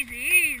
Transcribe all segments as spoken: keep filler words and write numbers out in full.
easy, easy.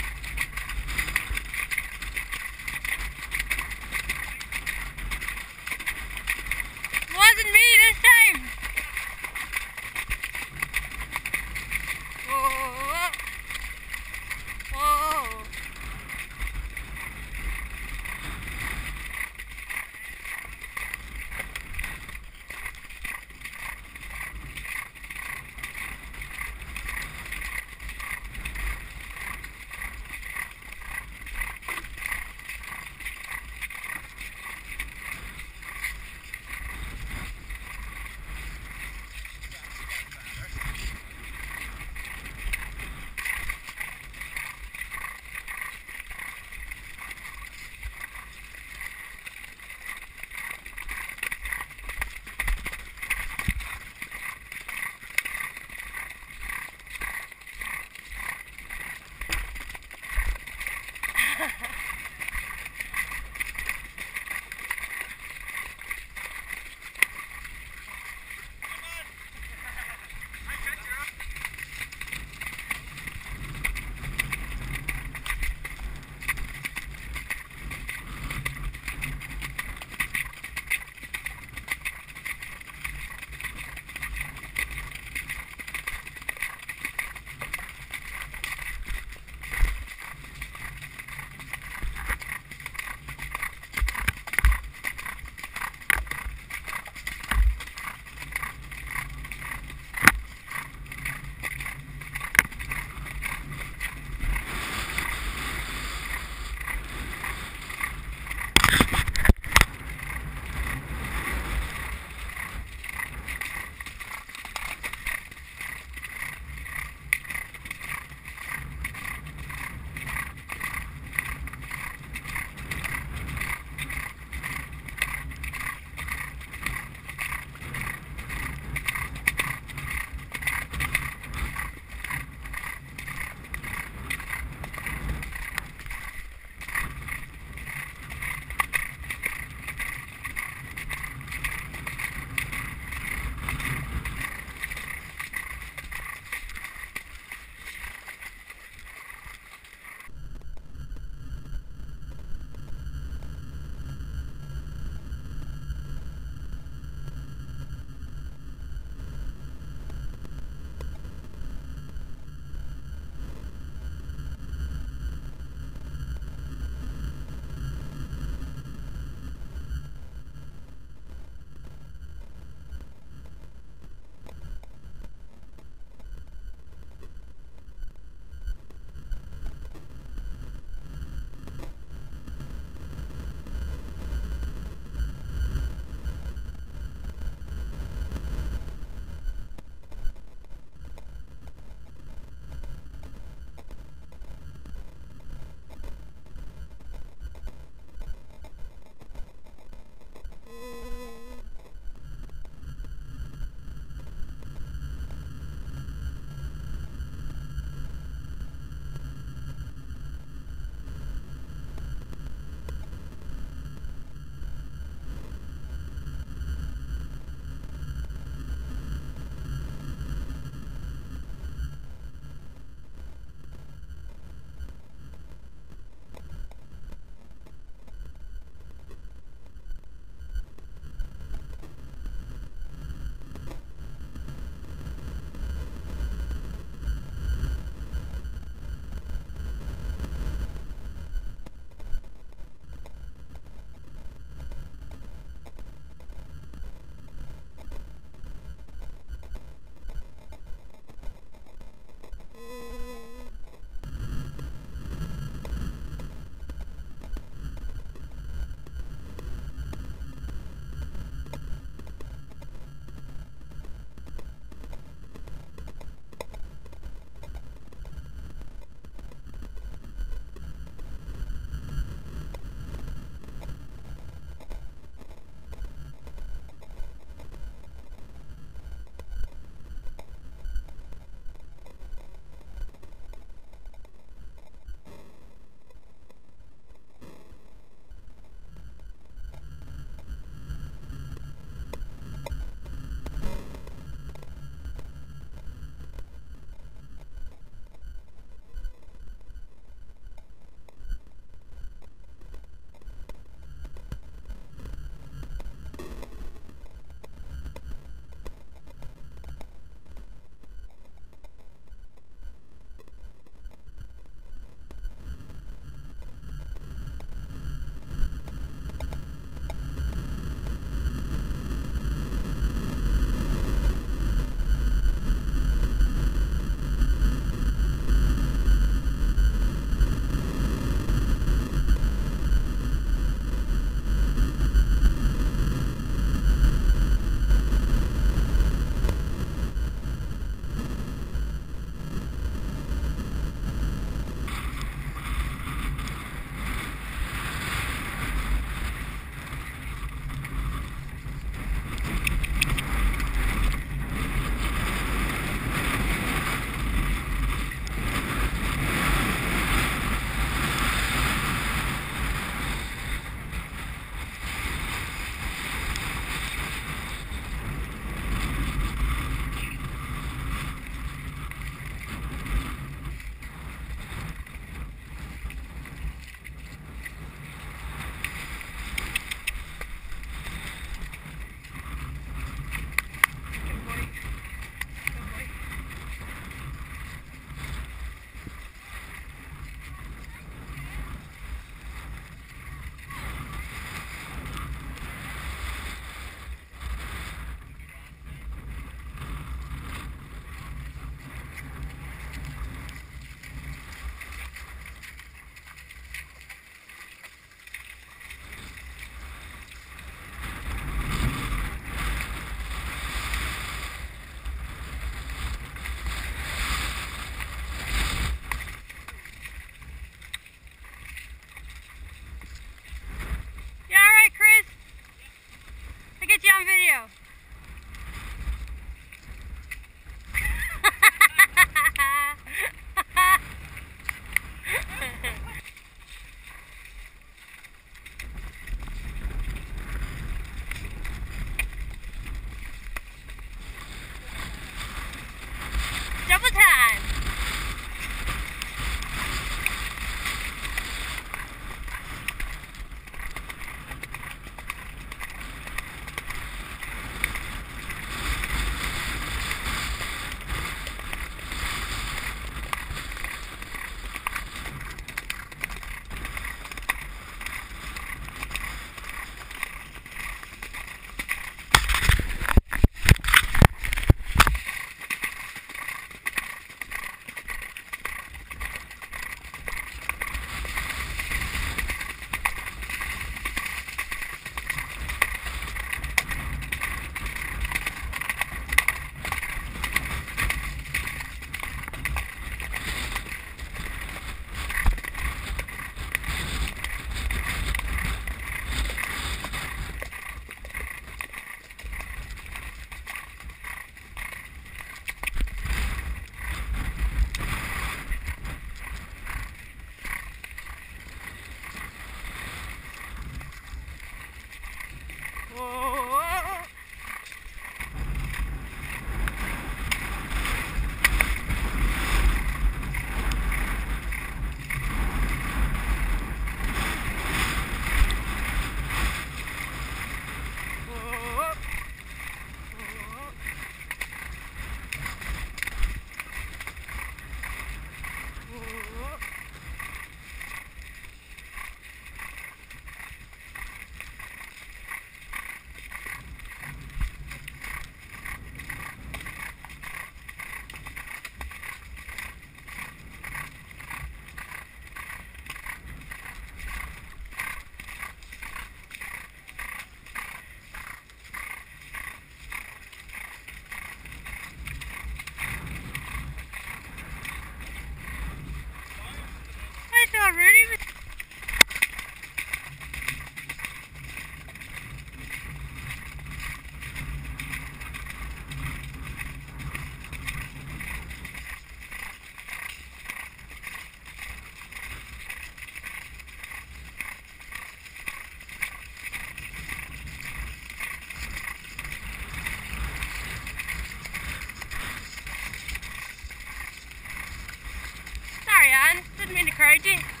I didn't mean to cry, Dick.